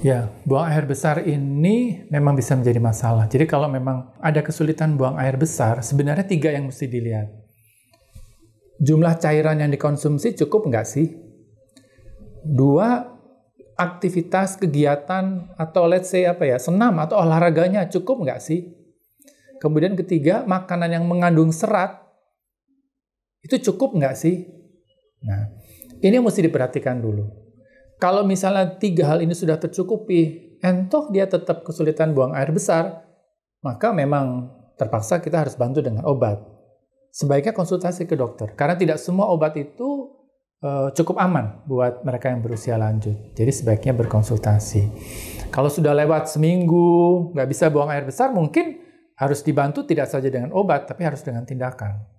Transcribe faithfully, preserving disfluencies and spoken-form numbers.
Ya, buang air besar ini memang bisa menjadi masalah. Jadi kalau memang ada kesulitan buang air besar, sebenarnya tiga yang mesti dilihat. Jumlah cairan yang dikonsumsi cukup nggak sih? Dua, aktivitas, kegiatan, atau let's say apa ya, senam atau olahraganya cukup nggak sih? Kemudian ketiga, makanan yang mengandung serat, itu cukup nggak sih? Nah, ini yang mesti diperhatikan dulu. Kalau misalnya tiga hal ini sudah tercukupi, entoh dia tetap kesulitan buang air besar, maka memang terpaksa kita harus bantu dengan obat. Sebaiknya konsultasi ke dokter, karena tidak semua obat itu e, cukup aman buat mereka yang berusia lanjut. Jadi sebaiknya berkonsultasi. Kalau sudah lewat seminggu, nggak bisa buang air besar, mungkin harus dibantu tidak saja dengan obat, tapi harus dengan tindakan.